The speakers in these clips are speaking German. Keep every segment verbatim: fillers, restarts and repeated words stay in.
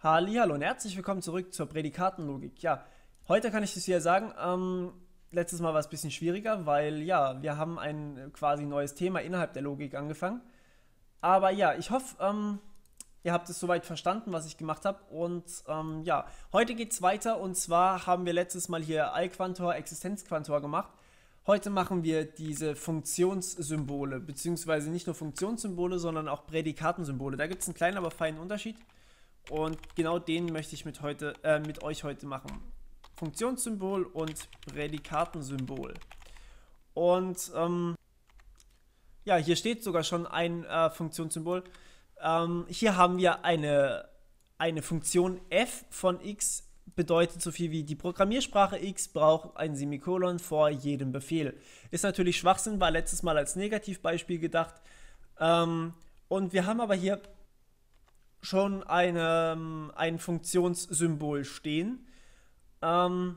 Hallihallo und herzlich willkommen zurück zur Prädikatenlogik. Ja, heute kann ich das hier sagen, ähm, letztes Mal war es ein bisschen schwieriger, weil ja, wir haben ein quasi neues Thema innerhalb der Logik angefangen. Aber ja, ich hoffe, ähm, ihr habt es soweit verstanden, was ich gemacht habe. Und ähm, ja, heute geht es weiter und zwar haben wir letztes Mal hier Allquantor, Existenzquantor gemacht. Heute machen wir diese Funktionssymbole, beziehungsweise nicht nur Funktionssymbole, sondern auch Prädikatensymbole. Da gibt es einen kleinen, aber feinen Unterschied. Und genau den möchte ich mit, heute, äh, mit euch heute machen. Funktionssymbol und Prädikatensymbol. Und ähm, ja, hier steht sogar schon ein äh, Funktionssymbol. Ähm, hier haben wir eine, eine Funktion f von x, bedeutet so viel wie die Programmiersprache x braucht ein Semikolon vor jedem Befehl. Ist natürlich Schwachsinn, war letztes Mal als Negativbeispiel gedacht. Ähm, und wir haben aber hier schon eine, ein Funktionssymbol stehen, ähm,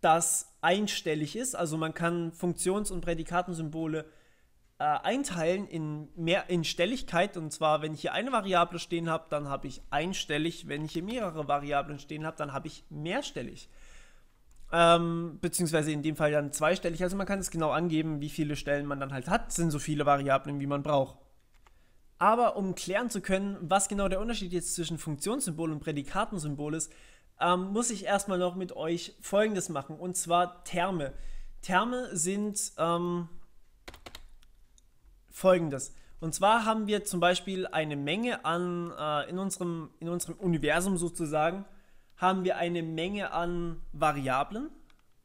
das einstellig ist. Also man kann Funktions- und Prädikatensymbole äh, einteilen in, mehr, in Stelligkeit. Und zwar, wenn ich hier eine Variable stehen habe, dann habe ich einstellig. Wenn ich hier mehrere Variablen stehen habe, dann habe ich mehrstellig. Ähm, beziehungsweise in dem Fall dann zweistellig. Also man kann es genau angeben, wie viele Stellen man dann halt hat. Das sind so viele Variablen, wie man braucht. Aber um klären zu können, was genau der Unterschied jetzt zwischen Funktionssymbol und Prädikatensymbol ist, ähm, muss ich erstmal noch mit euch Folgendes machen, und zwar Terme. Terme sind ähm, Folgendes. Und zwar haben wir zum Beispiel eine Menge an, äh, in, unserem, in unserem Universum sozusagen, haben wir eine Menge an Variablen,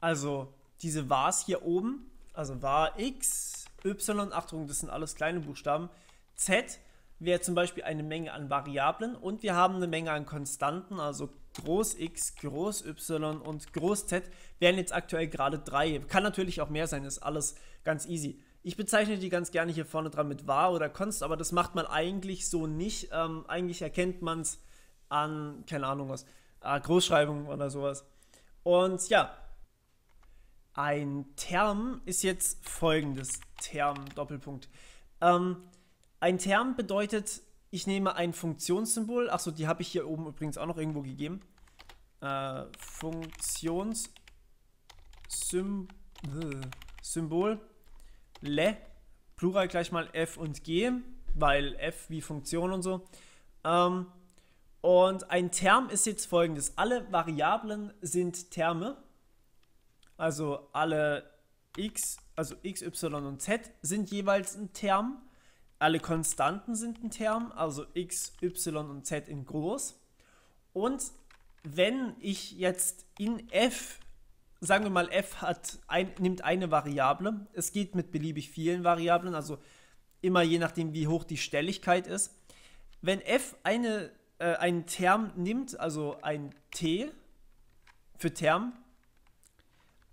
also diese Vars hier oben, also var x, y, Achtung, das sind alles kleine Buchstaben, z, wäre zum Beispiel eine Menge an Variablen, und wir haben eine Menge an Konstanten, also groß x, groß y und groß z wären jetzt aktuell gerade drei. Kann natürlich auch mehr sein, ist alles ganz easy. Ich bezeichne die ganz gerne hier vorne dran mit var oder const, aber das macht man eigentlich so nicht. Ähm, eigentlich erkennt man es an, keine Ahnung was, äh, Großschreibung oder sowas. Und ja, ein Term ist jetzt folgendes, Term, Doppelpunkt. Ähm, Ein Term bedeutet, ich nehme ein Funktionssymbol, achso, die habe ich hier oben übrigens auch noch irgendwo gegeben, äh, Funktionssymbol, le, Plural gleich mal f und g, weil f wie Funktion und so. Ähm, und ein Term ist jetzt folgendes, alle Variablen sind Terme, also alle x, also x, y und z sind jeweils ein Term. Alle Konstanten sind ein Term, also x, y und z in groß. Und wenn ich jetzt in f, sagen wir mal f hat ein, nimmt eine Variable, es geht mit beliebig vielen Variablen, also immer je nachdem wie hoch die Stelligkeit ist. Wenn f eine, äh, einen Term nimmt, also ein t für Term,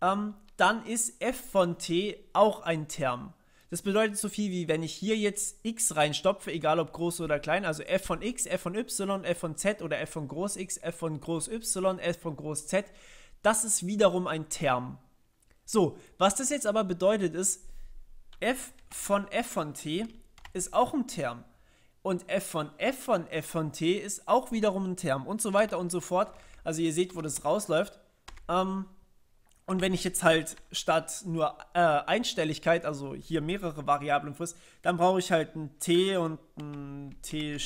ähm, dann ist f von t auch ein Term. Das bedeutet so viel wie, wenn ich hier jetzt x reinstopfe, egal ob groß oder klein, also f von x, f von y, f von z oder f von groß x, f von groß y, f von groß z, das ist wiederum ein Term. So, was das jetzt aber bedeutet ist, f von f von t ist auch ein Term und f von f von f von t ist auch wiederum ein Term und so weiter und so fort. Also ihr seht, wo das rausläuft. Ähm... Und wenn ich jetzt halt statt nur äh, Einstelligkeit, also hier mehrere Variablen frisst, dann brauche ich halt ein t und ein t',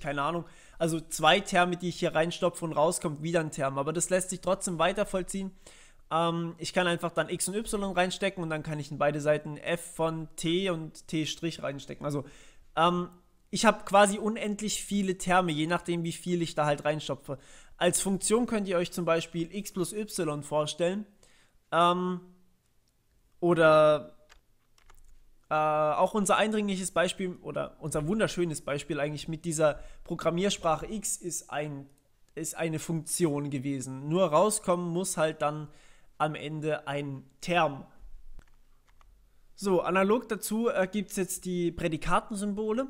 keine Ahnung. Also zwei Terme, die ich hier reinstopfe und rauskommt, wieder ein Term. Aber das lässt sich trotzdem weiter vollziehen. Ähm, ich kann einfach dann x und y reinstecken und dann kann ich in beide Seiten f von t und t' reinstecken. Also ähm, ich habe quasi unendlich viele Terme, je nachdem wie viel ich da halt reinstopfe. Als Funktion könnt ihr euch zum Beispiel x plus y vorstellen. Ähm, oder äh, auch unser eindringliches Beispiel oder unser wunderschönes Beispiel eigentlich mit dieser Programmiersprache X ist, ein, ist eine Funktion gewesen. Nur rauskommen muss halt dann am Ende ein Term. So, analog dazu äh, gibt es jetzt die Prädikatensymbole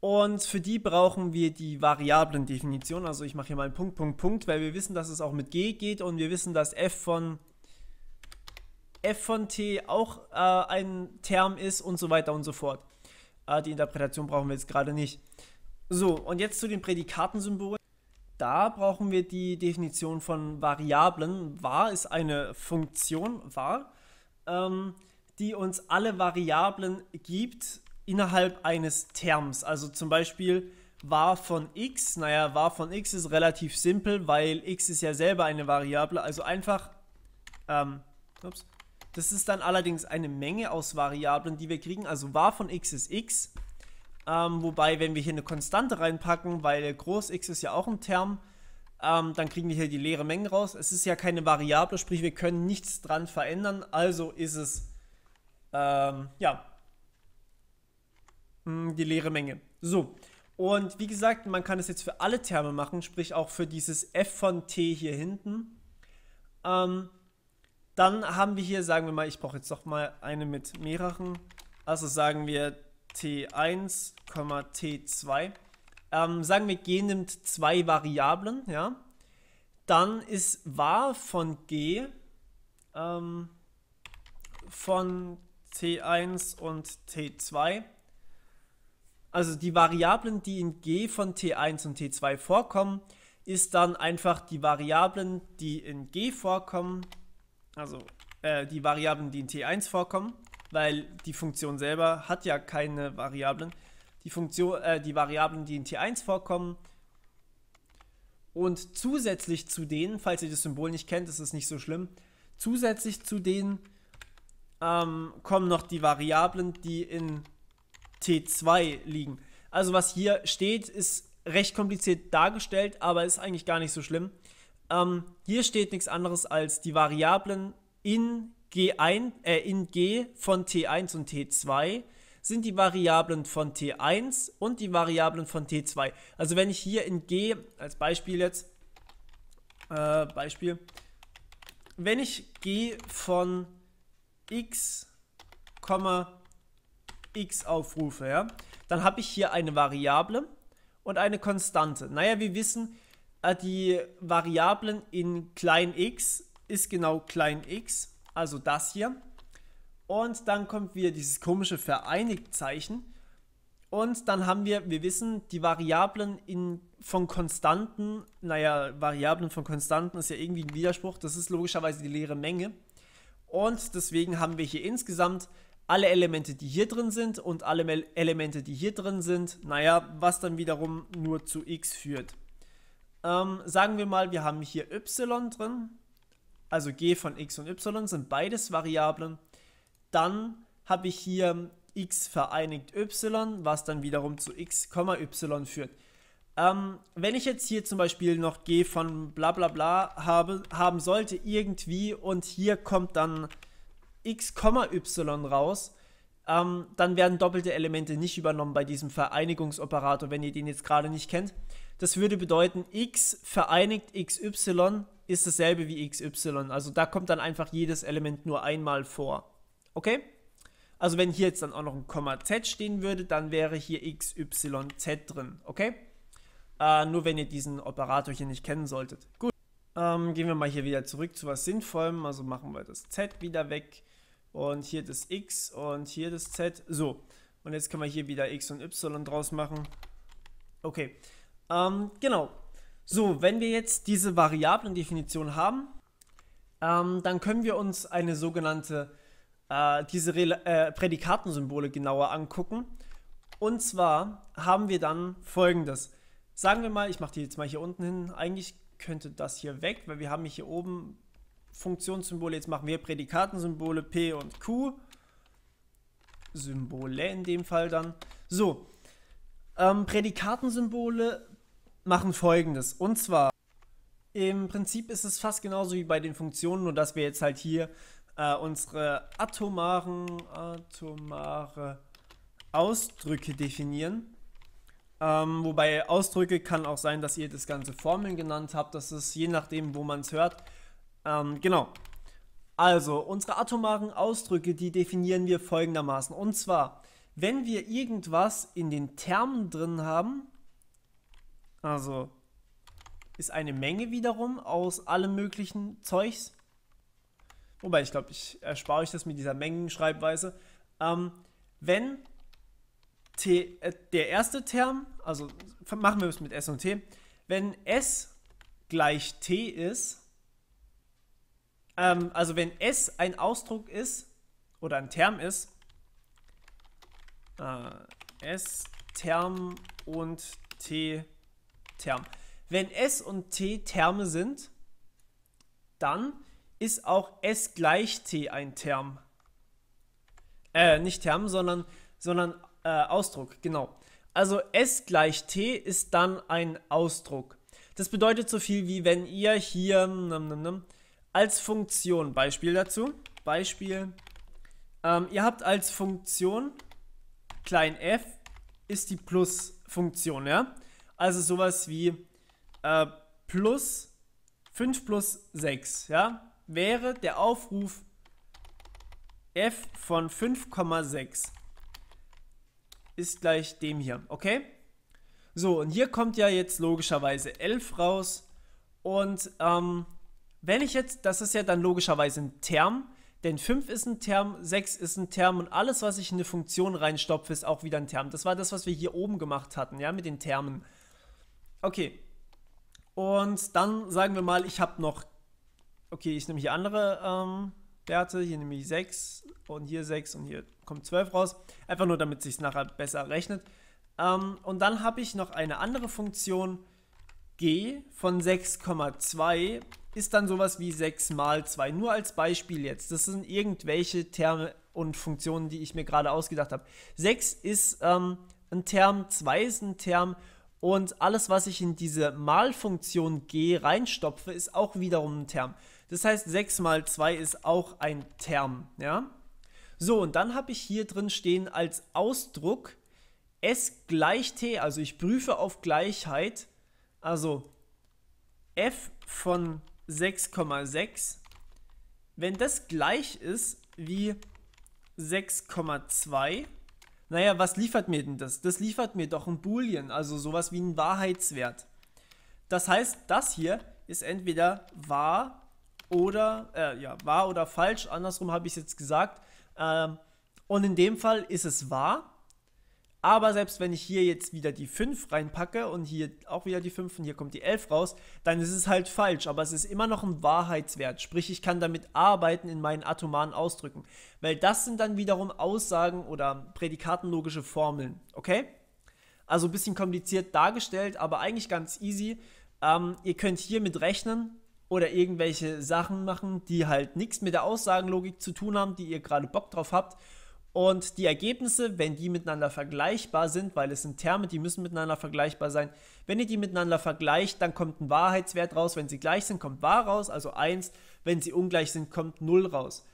und für die brauchen wir die Variablendefinition. Also ich mache hier mal einen Punkt, Punkt, Punkt, weil wir wissen, dass es auch mit G geht und wir wissen, dass f von f von t auch äh, ein Term ist und so weiter und so fort. Äh, die Interpretation brauchen wir jetzt gerade nicht. So, und jetzt zu den Prädikatensymbolen. Da brauchen wir die Definition von Variablen. Var ist eine Funktion, var, ähm, die uns alle Variablen gibt innerhalb eines Terms. Also zum Beispiel var von x. Naja, var von x ist relativ simpel, weil x ist ja selber eine Variable. Also einfach, ähm, ups. Das ist dann allerdings eine Menge aus Variablen, die wir kriegen. Also var von x ist x. Ähm, wobei, wenn wir hier eine Konstante reinpacken, weil groß x ist ja auch ein Term, ähm, dann kriegen wir hier die leere Menge raus. Es ist ja keine Variable, sprich wir können nichts dran verändern, also ist es, ähm, ja, die leere Menge. So, und wie gesagt, man kann es jetzt für alle Terme machen, sprich auch für dieses f von t hier hinten. Ähm, dann haben wir hier, sagen wir mal, ich brauche jetzt doch mal eine mit mehreren, also sagen wir t eins, t zwei. Ähm, sagen wir, g nimmt zwei Variablen, ja. Dann ist var von g ähm, von t eins und t zwei. Also die Variablen, die in g von t eins und t zwei vorkommen, ist dann einfach die Variablen, die in g vorkommen, also äh, die Variablen, die in t eins vorkommen. Weil die Funktion selber hat ja keine Variablen. Die Funktion, äh, die Variablen, die in t eins vorkommen. Und zusätzlich zu denen, falls ihr das Symbol nicht kennt, ist es nicht so schlimm. Zusätzlich zu denen ähm, kommen noch die Variablen, die in t zwei liegen. Also was hier steht, ist recht kompliziert dargestellt, aber ist eigentlich gar nicht so schlimm. Ähm, hier steht nichts anderes als die Variablen in G eins, äh, in G von t eins und t zwei sind die Variablen von t eins und die Variablen von t zwei. Also wenn ich hier in G, als Beispiel jetzt, äh, Beispiel, wenn ich G von x, x aufrufe, ja, dann habe ich hier eine Variable und eine Konstante. Naja, wir wissen, die Variablen in klein x ist genau klein x. Also das hier. Und dann kommt wieder dieses komische Vereinigt-Zeichen. Und dann haben wir, wir wissen, die Variablen in, von Konstanten, naja, Variablen von Konstanten ist ja irgendwie ein Widerspruch. Das ist logischerweise die leere Menge. Und deswegen haben wir hier insgesamt alle Elemente, die hier drin sind und alle Elemente, die hier drin sind. Naja, was dann wiederum nur zu x führt. Ähm, sagen wir mal, wir haben hier y drin. Also g von x und y sind beides Variablen. Dann habe ich hier x vereinigt y, was dann wiederum zu x, y führt. Ähm, wenn ich jetzt hier zum Beispiel noch g von bla bla bla habe, haben sollte irgendwie und hier kommt dann x, y raus, ähm, dann werden doppelte Elemente nicht übernommen bei diesem Vereinigungsoperator, wenn ihr den jetzt gerade nicht kennt. Das würde bedeuten, x vereinigt xy ist dasselbe wie xy. Also da kommt dann einfach jedes Element nur einmal vor. Okay? Also wenn hier jetzt dann auch noch ein Komma z stehen würde, dann wäre hier xyz drin. Okay? Äh, nur wenn ihr diesen Operator hier nicht kennen solltet. Gut. Ähm, gehen wir mal hier wieder zurück zu was Sinnvollem. Also machen wir das z wieder weg. Und hier das x und hier das z. So. Und jetzt können wir hier wieder x und y draus machen. Okay. Ähm, genau. So, wenn wir jetzt diese Variablendefinition haben, ähm, dann können wir uns eine sogenannte, äh, diese Re äh, Prädikatensymbole genauer angucken. Und zwar haben wir dann folgendes. Sagen wir mal, ich mache die jetzt mal hier unten hin, eigentlich könnte das hier weg, weil wir haben hier oben Funktionssymbole, jetzt machen wir Prädikatensymbole P und Q, Symbole in dem Fall dann. So, ähm, Prädikatensymbole machen Folgendes, und zwar im Prinzip ist es fast genauso wie bei den Funktionen, nur dass wir jetzt halt hier äh, unsere atomaren, atomare Ausdrücke definieren, ähm, wobei Ausdrücke kann auch sein, dass ihr das ganze Formeln genannt habt, das ist je nachdem, wo man es hört, ähm, genau. Also unsere atomaren Ausdrücke, die definieren wir folgendermaßen, und zwar, wenn wir irgendwas in den Termen drin haben, also ist eine Menge wiederum aus allem möglichen Zeugs. Wobei, ich glaube, ich erspare euch das mit dieser Mengenschreibweise. Ähm, wenn t, äh, der erste Term, also machen wir es mit S und T, wenn S gleich T ist, ähm, also wenn S ein Ausdruck ist oder ein Term ist, äh, S-Term und T-Term. Wenn S und T Terme sind, dann ist auch S gleich T ein Term. Äh, nicht Term, sondern, sondern äh, Ausdruck, genau. Also S gleich T ist dann ein Ausdruck. Das bedeutet so viel wie, wenn ihr hier num, num, num, als Funktion, Beispiel dazu, Beispiel, ähm, ihr habt als Funktion, klein f ist die Plus-Funktion, ja. Also sowas wie äh, plus fünf plus sechs, ja, wäre der Aufruf f von fünf Komma sechs ist gleich dem hier, okay? So, und hier kommt ja jetzt logischerweise elf raus und ähm, wenn ich jetzt, das ist ja dann logischerweise ein Term, denn fünf ist ein Term, sechs ist ein Term und alles, was ich in eine Funktion reinstopfe, ist auch wieder ein Term. Das war das, was wir hier oben gemacht hatten, ja, mit den Termen. Okay, und dann sagen wir mal, ich habe noch, okay, ich nehme hier andere ähm, Werte, hier nehme ich sechs und hier sechs und hier kommt zwölf raus, einfach nur, damit es sich nachher besser rechnet. Um, und dann habe ich noch eine andere Funktion, g von sechs Komma zwei ist dann sowas wie sechs mal zwei, nur als Beispiel jetzt. Das sind irgendwelche Terme und Funktionen, die ich mir gerade ausgedacht habe. sechs ist ähm, ein Term, zwei ist ein Term und alles, was ich in diese Malfunktion g reinstopfe, ist auch wiederum ein Term. Das heißt, sechs mal zwei ist auch ein Term, ja? So, und dann habe ich hier drin stehen als Ausdruck S gleich T, also ich prüfe auf Gleichheit, also f von sechs Komma sechs, wenn das gleich ist wie sechs Komma zwei, naja, was liefert mir denn das? Das liefert mir doch ein Boolean, also sowas wie ein Wahrheitswert. Das heißt, das hier ist entweder wahr oder, äh, ja, wahr oder falsch, andersrum habe ich es jetzt gesagt, ähm, und in dem Fall ist es wahr. Aber selbst wenn ich hier jetzt wieder die fünf reinpacke und hier auch wieder die fünf und hier kommt die elf raus, dann ist es halt falsch, aber es ist immer noch ein Wahrheitswert. Sprich, ich kann damit arbeiten in meinen atomaren Ausdrücken, weil das sind dann wiederum Aussagen oder prädikatenlogische Formeln, okay? Also ein bisschen kompliziert dargestellt, aber eigentlich ganz easy. Ähm, ihr könnt hier mit rechnen oder irgendwelche Sachen machen, die halt nichts mit der Aussagenlogik zu tun haben, die ihr gerade Bock drauf habt. Und die Ergebnisse, wenn die miteinander vergleichbar sind, weil es sind Terme, die müssen miteinander vergleichbar sein. Wenn ihr die miteinander vergleicht, dann kommt ein Wahrheitswert raus. Wenn sie gleich sind, kommt wahr raus, also eins. Wenn sie ungleich sind, kommt null raus.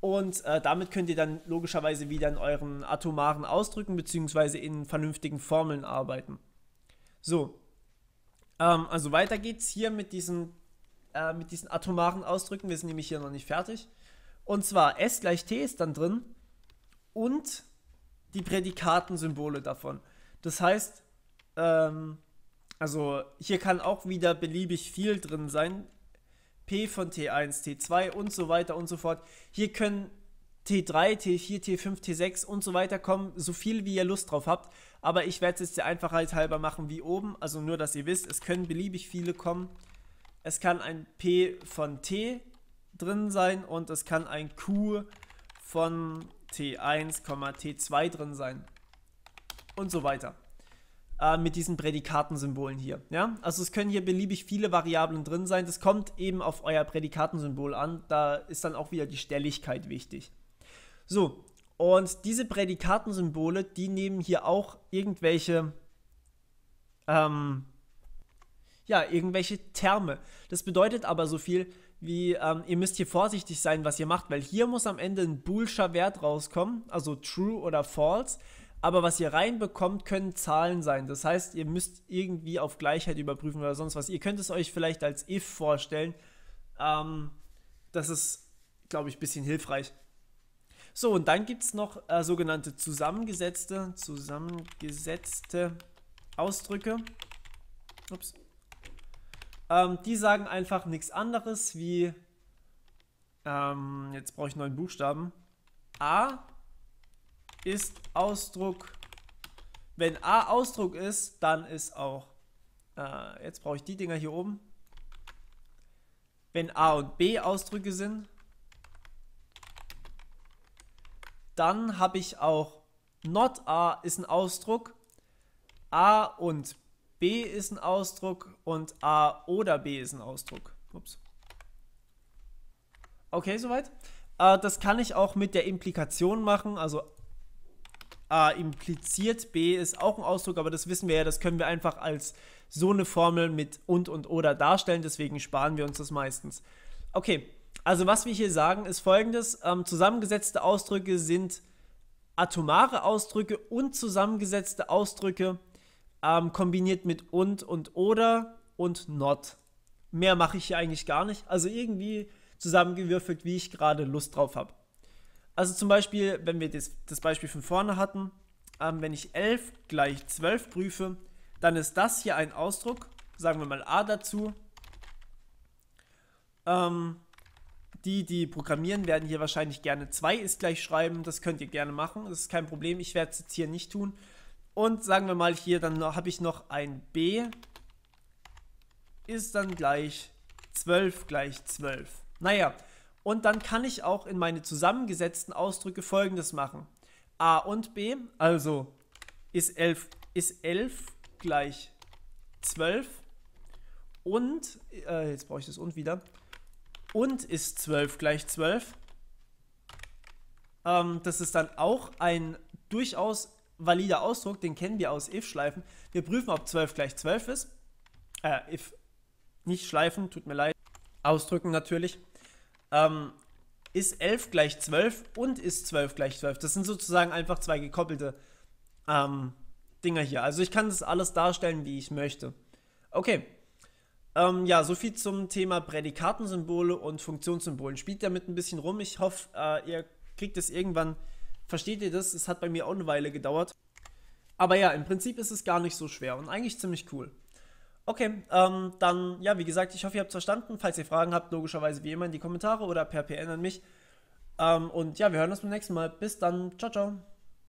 Und äh, damit könnt ihr dann logischerweise wieder in euren atomaren Ausdrücken bzw. in vernünftigen Formeln arbeiten. So, ähm, also weiter geht's hier mit diesen, äh, mit diesen atomaren Ausdrücken. Wir sind nämlich hier noch nicht fertig. Und zwar S gleich T ist dann drin. Und die Prädikatensymbole davon. Das heißt, ähm, also hier kann auch wieder beliebig viel drin sein. P von T eins, T zwei und so weiter und so fort. Hier können T drei, T vier, T fünf, T sechs und so weiter kommen, so viel wie ihr Lust drauf habt. Aber ich werde es jetzt der Einfachheit halber machen wie oben. Also nur, dass ihr wisst, es können beliebig viele kommen. Es kann ein P von T drin sein und es kann ein Q von T eins, T zwei drin sein und so weiter äh, mit diesen Prädikatensymbolen hier, ja, also es können hier beliebig viele Variablen drin sein, das kommt eben auf euer Prädikatensymbol an, da ist dann auch wieder die Stelligkeit wichtig. So, und diese Prädikatensymbole, die nehmen hier auch irgendwelche ähm, ja, irgendwelche Terme, das bedeutet aber so viel wie, ähm, ihr müsst hier vorsichtig sein, was ihr macht, weil hier muss am Ende ein boolscher Wert rauskommen, also true oder false, aber was ihr reinbekommt, können Zahlen sein, das heißt, ihr müsst irgendwie auf Gleichheit überprüfen oder sonst was, ihr könnt es euch vielleicht als if vorstellen, ähm, das ist, glaube ich, ein bisschen hilfreich. So, und dann gibt es noch äh, sogenannte zusammengesetzte, zusammengesetzte Ausdrücke, ups, Ähm, die sagen einfach nichts anderes wie, ähm, jetzt brauche ich neun Buchstaben, A ist Ausdruck, wenn A Ausdruck ist, dann ist auch Äh, jetzt brauche ich die Dinger hier oben. Wenn A und B Ausdrücke sind, dann habe ich auch not A ist ein Ausdruck, A und B ist ein Ausdruck und A oder B ist ein Ausdruck. Ups. Okay, soweit. Äh, das kann ich auch mit der Implikation machen, also A impliziert B ist auch ein Ausdruck, aber das wissen wir ja, das können wir einfach als so eine Formel mit und und oder darstellen, deswegen sparen wir uns das meistens. Okay, also was wir hier sagen ist folgendes, ähm, zusammengesetzte Ausdrücke sind atomare Ausdrücke und zusammengesetzte Ausdrücke ähm, kombiniert mit und und oder und not. Mehr mache ich hier eigentlich gar nicht, also irgendwie zusammengewürfelt, wie ich gerade Lust drauf habe. Also zum Beispiel, wenn wir das, das Beispiel von vorne hatten, ähm, wenn ich elf gleich zwölf prüfe, dann ist das hier ein Ausdruck, sagen wir mal A dazu. Ähm, die, die programmieren, werden hier wahrscheinlich gerne zwei ist gleich schreiben, das könnt ihr gerne machen, das ist kein Problem, ich werde es jetzt hier nicht tun. Und sagen wir mal hier, dann habe ich noch ein B, ist dann gleich zwölf gleich zwölf. Naja. Und dann kann ich auch in meine zusammengesetzten Ausdrücke Folgendes machen. A und B, also ist elf, ist elf gleich zwölf und, äh, jetzt brauche ich das und wieder, und ist zwölf gleich zwölf. Ähm, das ist dann auch ein durchaus valider Ausdruck, den kennen wir aus if-Schleifen. Wir prüfen, ob zwölf gleich zwölf ist. Äh, if, nicht schleifen, tut mir leid. Ausdrücken natürlich. Ähm, ist elf gleich zwölf und ist zwölf gleich zwölf. Das sind sozusagen einfach zwei gekoppelte ähm, Dinger hier. Also ich kann das alles darstellen, wie ich möchte. Okay, ähm, ja, soviel zum Thema Prädikatensymbole und Funktionssymbolen. Spielt damit ein bisschen rum. Ich hoffe, äh, ihr kriegt es irgendwann. Versteht ihr das? Es hat bei mir auch eine Weile gedauert. Aber ja, im Prinzip ist es gar nicht so schwer und eigentlich ziemlich cool. Okay, ähm, dann, ja, wie gesagt, ich hoffe, ihr habt es verstanden. Falls ihr Fragen habt, logischerweise wie immer in die Kommentare oder per P N an mich. Ähm, und ja, wir hören uns beim nächsten Mal. Bis dann. Ciao, ciao.